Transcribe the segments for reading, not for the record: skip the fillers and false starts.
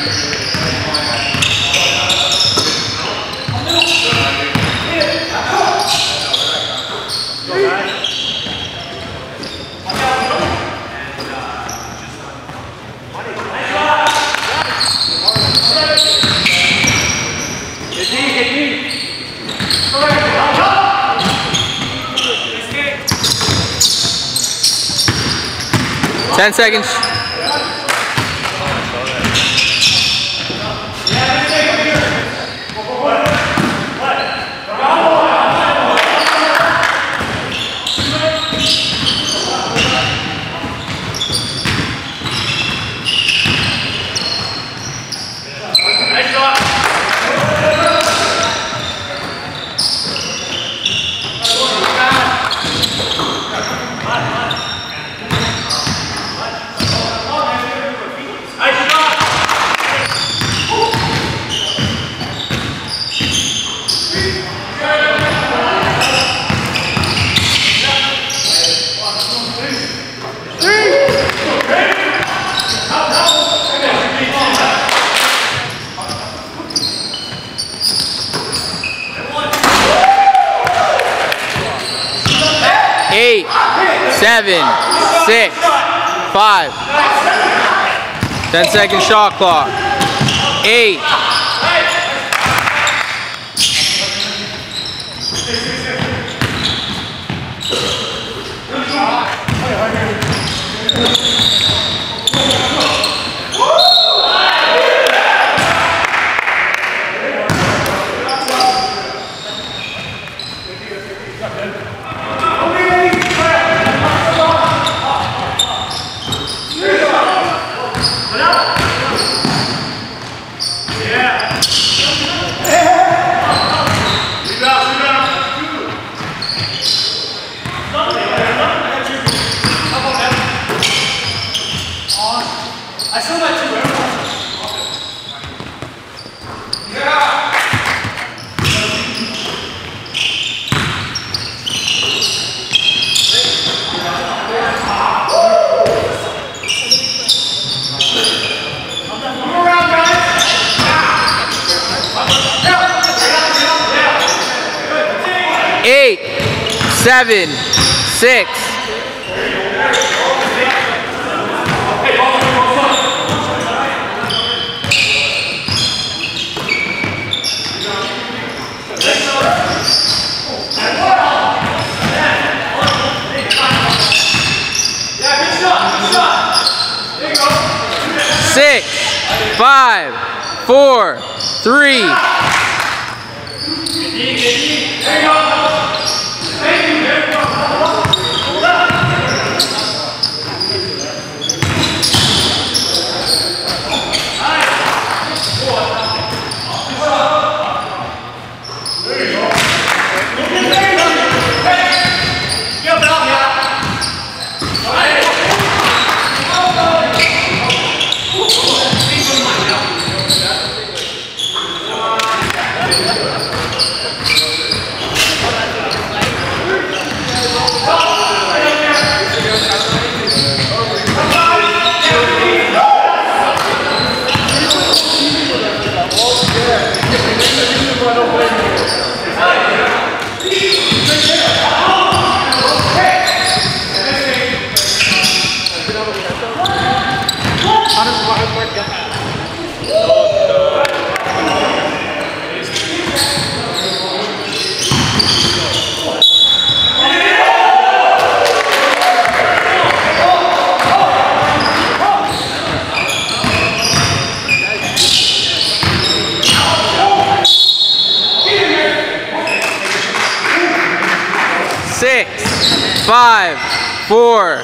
10 seconds. Seven, six, five, 10 second shot clock, 8, 7, 6. Six, 5, 4, 3. Four.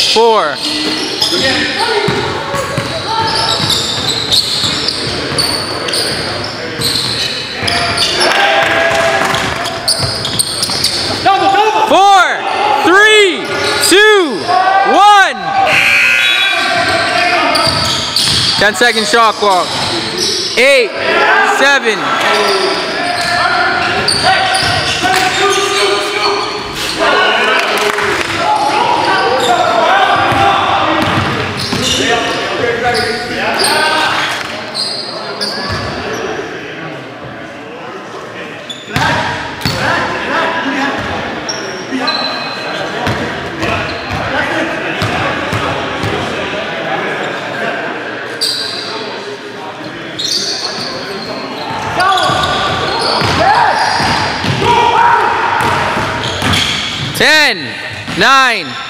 4. Ten-second shot clock. 8, 7. Ten, 9.